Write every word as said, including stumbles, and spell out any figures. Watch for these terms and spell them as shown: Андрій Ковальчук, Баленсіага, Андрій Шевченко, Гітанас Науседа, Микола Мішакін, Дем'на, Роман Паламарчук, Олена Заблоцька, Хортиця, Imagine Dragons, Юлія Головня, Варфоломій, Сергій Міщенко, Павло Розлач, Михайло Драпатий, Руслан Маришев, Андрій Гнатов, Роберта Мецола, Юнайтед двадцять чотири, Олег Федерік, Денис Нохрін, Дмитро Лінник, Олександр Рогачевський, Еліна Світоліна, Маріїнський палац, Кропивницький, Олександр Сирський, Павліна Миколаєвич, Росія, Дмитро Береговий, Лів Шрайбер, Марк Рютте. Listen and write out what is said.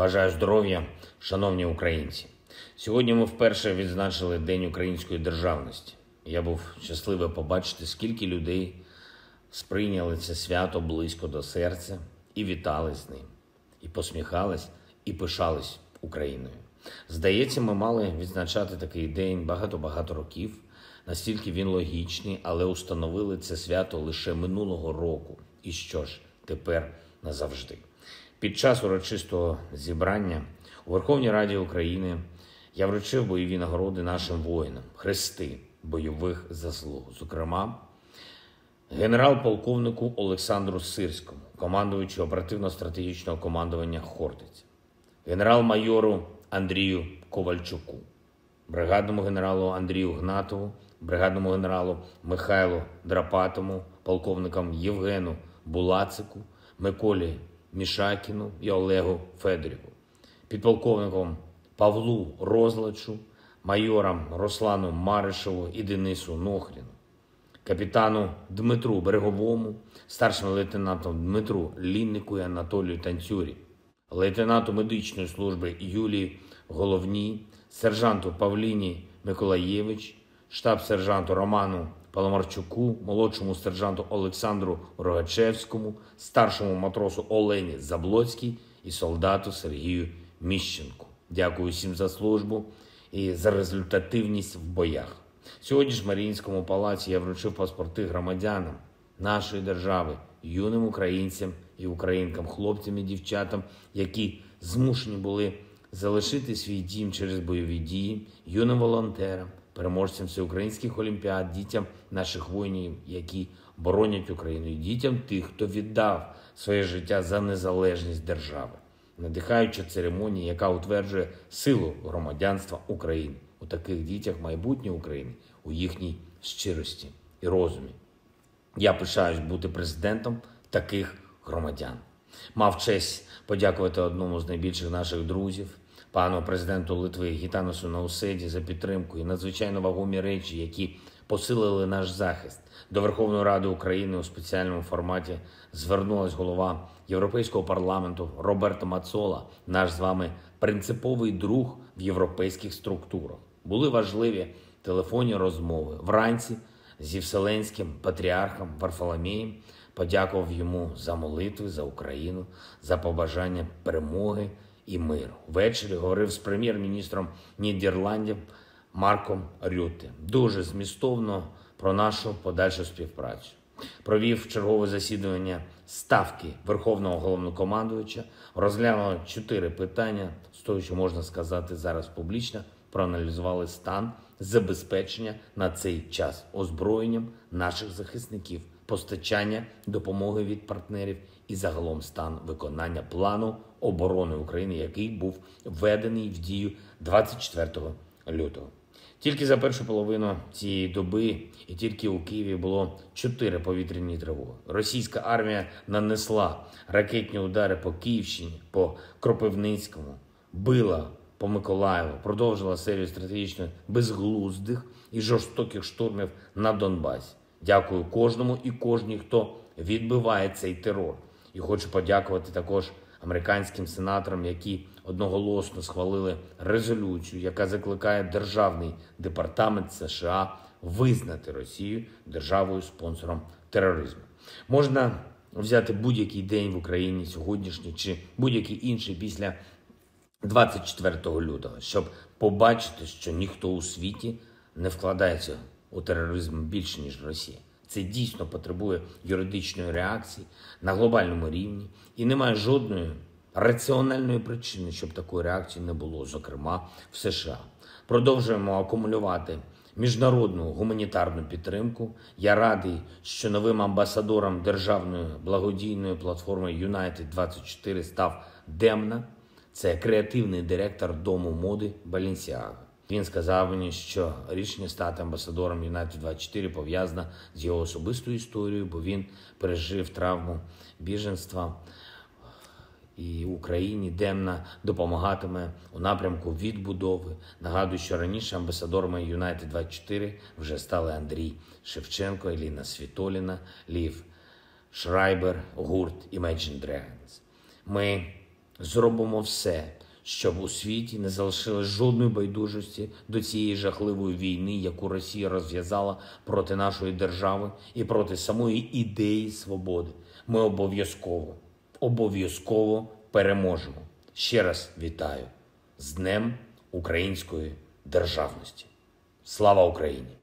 Бажаю здоров'я, шановні українці! Сьогодні ми вперше відзначили День української державності. Я був щасливий побачити, скільки людей сприйняли це свято близько до серця і вітали з ним, і посміхались, і пишались Україною. Здається, ми мали відзначати такий день багато-багато років, настільки він логічний, але установили це свято лише минулого року. І що ж, тепер назавжди. Під час урочистого зібрання у Верховній Раді України я вручив бойові нагороди нашим воїнам, хрести бойових заслуг, зокрема генерал-полковнику Олександру Сирському, командуючу оперативно-стратегічного командування «Хортиця», генерал-майору Андрію Ковальчуку, бригадному генералу Андрію Гнатову, бригадному генералу Михайлу Драпатому, полковникам Євгену Булацику, Миколі Мішакіну і Олегу Федеріку, підполковникам Павлу Розлачу, майорам Руслану Маришеву і Денису Нохріну, капітану Дмитру Береговому, старшим лейтенантом Дмитру Ліннику і Анатолію Танцюрі, лейтенанту медичної служби Юлії Головній, сержанту Павліні Миколаєвич, штаб-сержанту Роману Паламарчуку, молодшому сержанту Олександру Рогачевському, старшому матросу Олені Заблоцькій і солдату Сергію Міщенку. Дякую всім за службу і за результативність в боях. Сьогодні ж в Маріїнському палаці я вручив паспорти громадянам нашої держави, юним українцям і українкам, хлопцям і дівчатам, які змушені були залишити свій дім через бойові дії, юним волонтерам, переможцям всеукраїнських олімпіад, дітям наших воїнів, які боронять Україну, і дітям тих, хто віддав своє життя за незалежність держави. Надихаюча церемонія, яка утверджує силу громадянства України. У таких дітях майбутнє України, у їхній щирості і розумі. Я пишаюсь бути президентом таких громадян. Мав честь подякувати одному з найбільших наших друзів, пану президенту Литви Гітанасу Науседі, за підтримку і надзвичайно вагомі речі, які посилили наш захист. До Верховної Ради України у спеціальному форматі звернулась голова Європейського парламенту Роберта Мецола, наш з вами принциповий друг в європейських структурах. Були важливі телефонні розмови. Вранці зі Вселенським патріархом Варфоломієм подякував йому за молитви, за Україну, за побажання перемоги і миру. Ввечері говорив з прем'єр-міністром Нідерландів Марком Рютте. Дуже змістовно про нашу подальшу співпрацю. Провів чергове засідання Ставки Верховного Головнокомандувача, розглянули чотири питання, з того, що можна сказати зараз публічно, проаналізували стан забезпечення на цей час озброєнням наших захисників, постачання допомоги від партнерів і загалом стан виконання плану оборони України, який був введений в дію двадцять четвертого лютого. Тільки за першу половину цієї доби і тільки у Києві було чотири повітряні тривоги. Російська армія нанесла ракетні удари по Київщині, по Кропивницькому, била по Миколаєву, продовжила серію стратегічно безглуздих і жорстоких штурмів на Донбасі. Дякую кожному і кожній, хто відбиває цей терор. І хочу подякувати також американським сенаторам, які одноголосно схвалили резолюцію, яка закликає Державний департамент США визнати Росію державою-спонсором тероризму. Можна взяти будь-який день в Україні, сьогоднішній чи будь-який інший після двадцять четвертого лютого, щоб побачити, що ніхто у світі не вкладається у тероризм більше, ніж Росія. Це дійсно потребує юридичної реакції на глобальному рівні і немає жодної раціональної причини, щоб такої реакції не було, зокрема в США. Продовжуємо акумулювати міжнародну гуманітарну підтримку. Я радий, що новим амбасадором державної благодійної платформи Юнайтед двадцять чотири став Дем'на. Це креативний директор дому моди «Баленсіага». Він сказав мені, що рішення стати амбасадором Юнайтед двадцять чотири пов'язано з його особистою історією, бо він пережив травму біженства. І Україні Дем'на допомагатиме у напрямку відбудови. Нагадую, що раніше амбасадорами Юнайтед двадцять чотири вже стали Андрій Шевченко, Еліна Світоліна, Лів Шрайбер, гурт Imagine Dragons. Ми зробимо все, щоб у світі не залишилось жодної байдужості до цієї жахливої війни, яку Росія розв'язала проти нашої держави і проти самої ідеї свободи. Ми обов'язково, обов'язково переможемо. Ще раз вітаю з Днем Української Державності. Слава Україні!